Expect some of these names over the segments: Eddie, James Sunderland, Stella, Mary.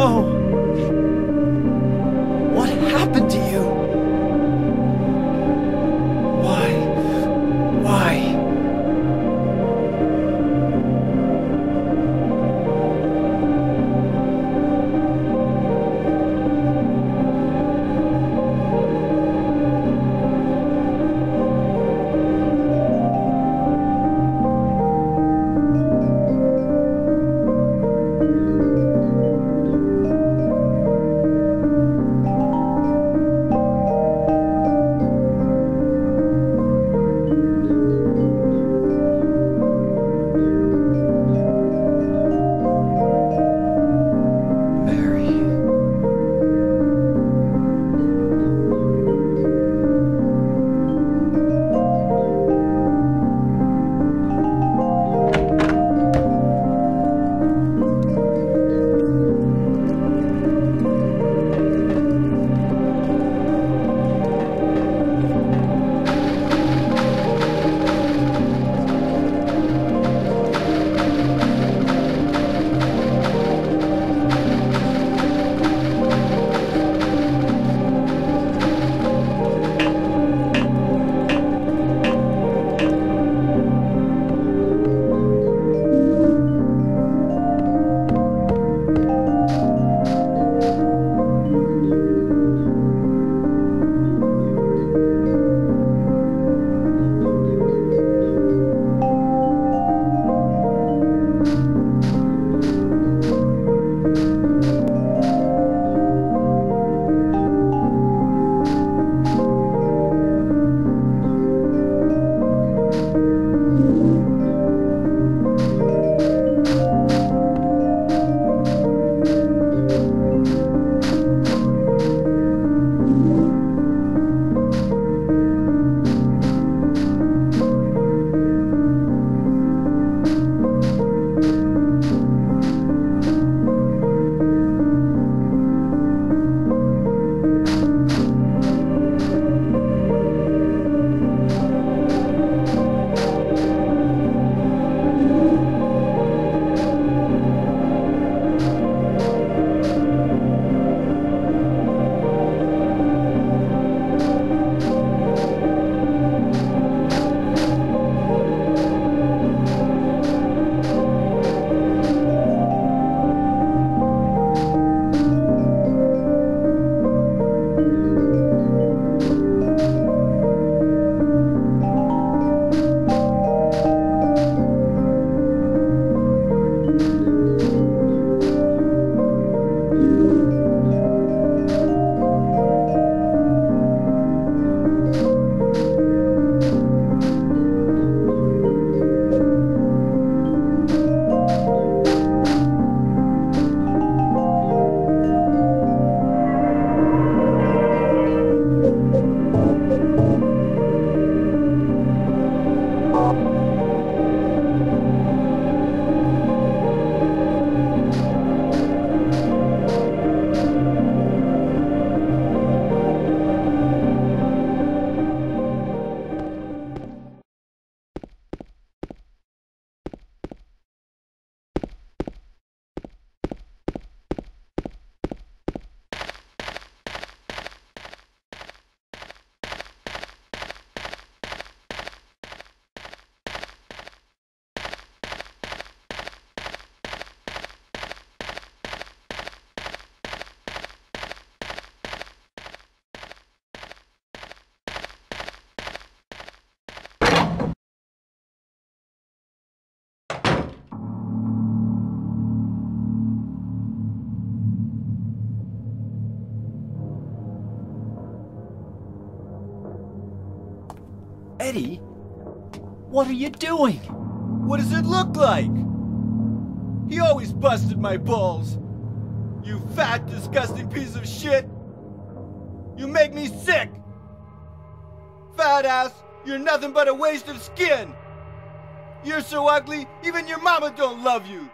know. What happened to you? Eddie, what are you doing? What does it look like? He always busted my balls. You fat, disgusting piece of shit. You make me sick. Fat ass, you're nothing but a waste of skin. You're so ugly, even your mama don't love you.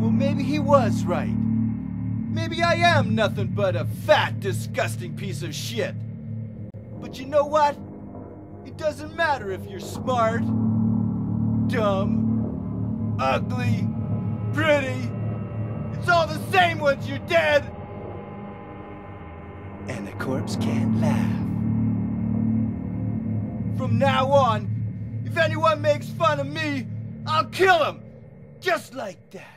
Well, maybe he was right. Maybe I am nothing but a fat, disgusting piece of shit. But you know what? It doesn't matter if you're smart, dumb, ugly, pretty, once you're dead. And the corpse can't laugh. From now on, if anyone makes fun of me, I'll kill him. Just like that.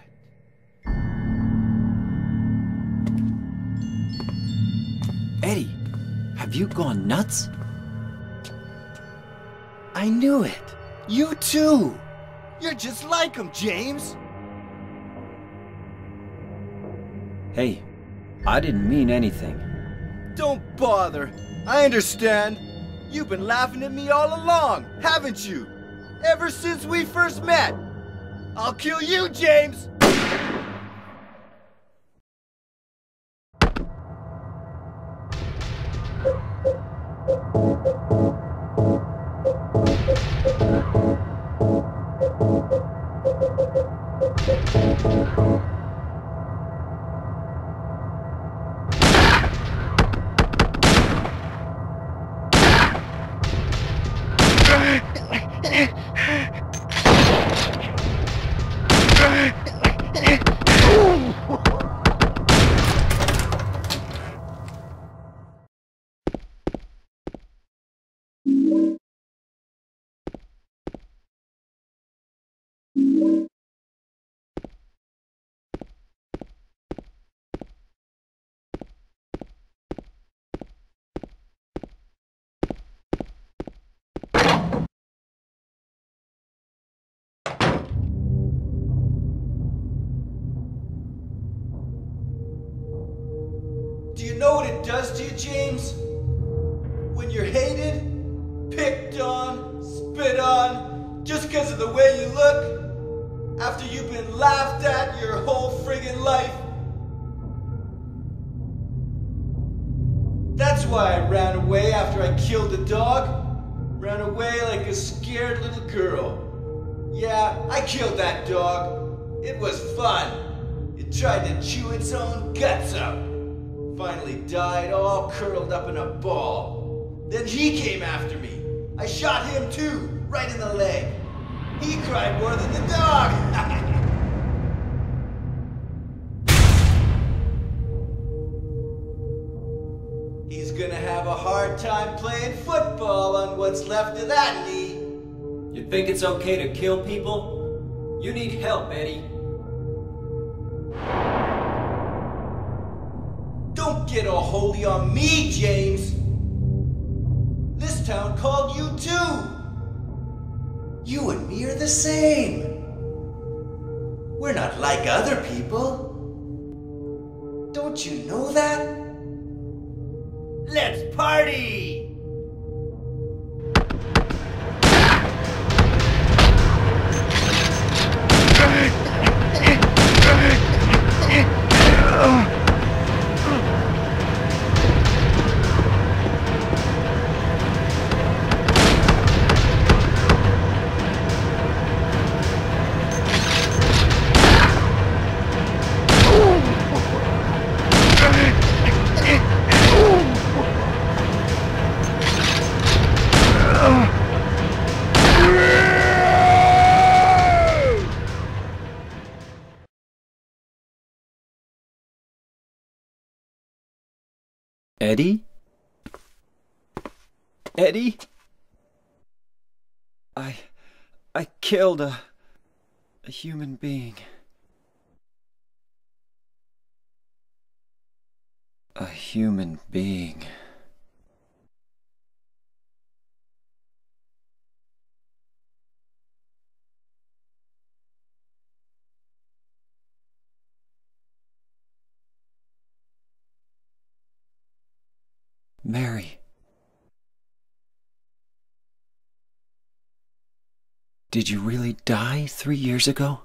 Eddie, have you gone nuts? I knew it. You too. You're just like him, James. Hey, I didn't mean anything. Don't bother. I understand. You've been laughing at me all along, haven't you? Ever since we first met. I'll kill you, James! Do you know what it does to you, James? When you're hated, picked on, spit on, just because of the way you look, after you've been laughed at your whole friggin' life. That's why I ran away after I killed the dog. Ran away like a scared little girl. Yeah, I killed that dog. It was fun. It tried to chew its own guts up. Finally died all curled up in a ball. Then he came after me. I shot him too, right in the leg. He cried more than the dog. He's gonna have a hard time playing football on what's left of that knee. You think it's okay to kill people? You need help, Eddie. Don't get all holy on me, James! This town called you too! You and me are the same! We're not like other people! Don't you know that? Let's party! Eddie? Eddie? I killed a human being. A human being. Mary, did you really die 3 years ago?